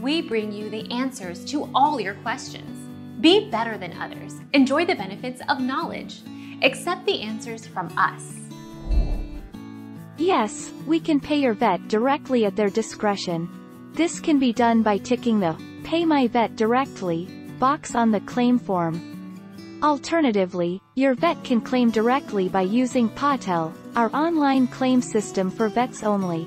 we bring you the answers to all your questions. Be better than others. Enjoy the benefits of knowledge. Accept the answers from us. Yes, we can pay your vet directly at their discretion. This can be done by ticking the Pay My Vet Directly box on the claim form. Alternatively, your vet can claim directly by using Patel, our online claim system for vets only.